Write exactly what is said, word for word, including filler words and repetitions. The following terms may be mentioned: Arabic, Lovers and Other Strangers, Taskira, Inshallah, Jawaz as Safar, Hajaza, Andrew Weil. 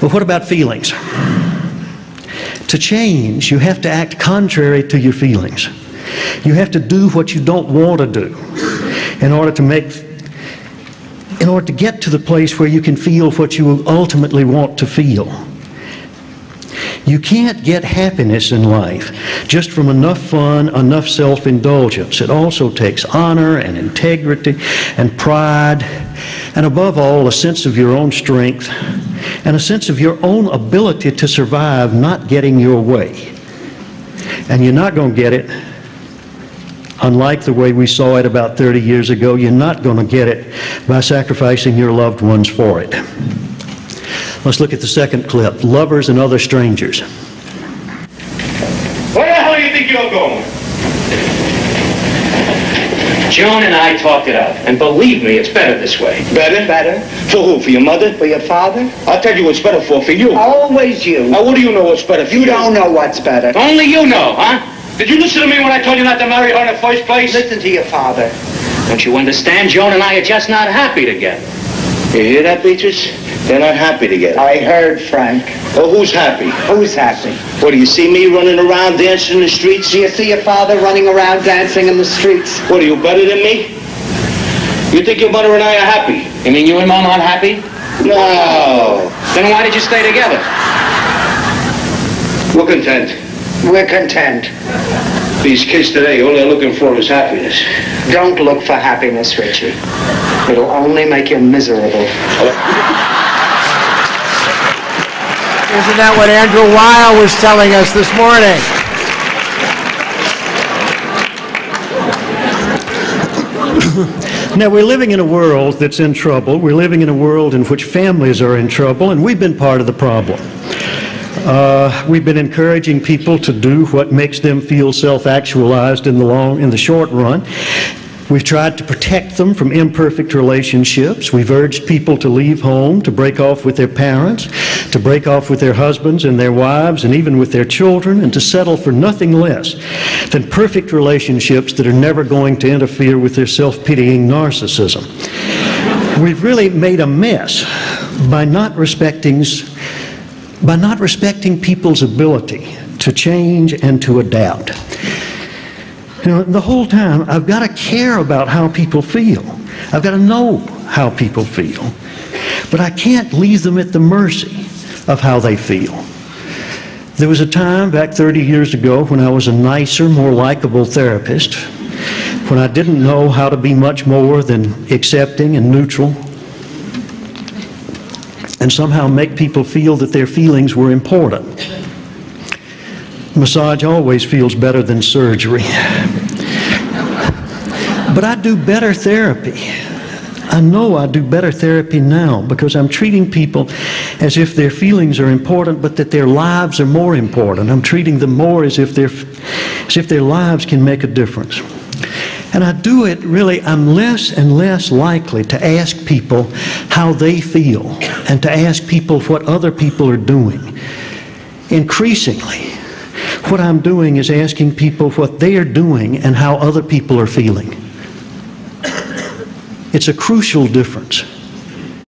Well, what about feelings? To change, you have to act contrary to your feelings. You have to do what you don't want to do in order to make, in order to get to the place where you can feel what you ultimately want to feel. You can't get happiness in life just from enough fun, enough self-indulgence. It also takes honor and integrity and pride, and above all, a sense of your own strength and a sense of your own ability to survive not getting your way. And you're not going to get it, unlike the way we saw it about thirty years ago, you're not going to get it by sacrificing your loved ones for it. Let's look at the second clip, Lovers and Other Strangers. Where the hell do you think you're going? Joan and I talked it out, and believe me, it's better this way. Better? Better. For who? For your mother? For your father? I'll tell you what's better for, for you. Always you. Now, what do you know what's better for you? You don't know what's better. Only you know, huh? Did you listen to me when I told you not to marry her in the first place? Listen to your father. Don't you understand? Joan and I are just not happy together. You hear that, Beatrice? They're not happy together. I heard, Frank. Well, who's happy? Who's happy? What, do you see me running around dancing in the streets? Do you see your father running around dancing in the streets? What, are you better than me? You think your mother and I are happy? You mean you and Mom aren't happy? No. Then why did you stay together? We're content. We're content. These kids today, all they're looking for is happiness. Don't look for happiness, Richard. It'll only make you miserable. Isn't that what Andrew Weil was telling us this morning? Now, we're living in a world that's in trouble. We're living in a world in which families are in trouble, and we've been part of the problem. Uh, we've been encouraging people to do what makes them feel self-actualized in the long, in the short run. We've tried to protect them from imperfect relationships. We've urged people to leave home, to break off with their parents, to break off with their husbands and their wives, and even with their children, and to settle for nothing less than perfect relationships that are never going to interfere with their self-pitying narcissism. We've really made a mess by not respecting, by not respecting people's ability to change and to adapt. You know, the whole time, I've got to care about how people feel. I've got to know how people feel. But I can't leave them at the mercy of how they feel. There was a time back thirty years ago when I was a nicer, more likable therapist, when I didn't know how to be much more than accepting and neutral, and somehow make people feel that their feelings were important. Massage always feels better than surgery. But I do better therapy. I know I do better therapy now because I'm treating people as if their feelings are important, but that their lives are more important. I'm treating them more as if, as if their lives can make a difference. And I do it really, I'm less and less likely to ask people how they feel and to ask people what other people are doing. Increasingly, what I'm doing is asking people what they are doing and how other people are feeling. It's a crucial difference.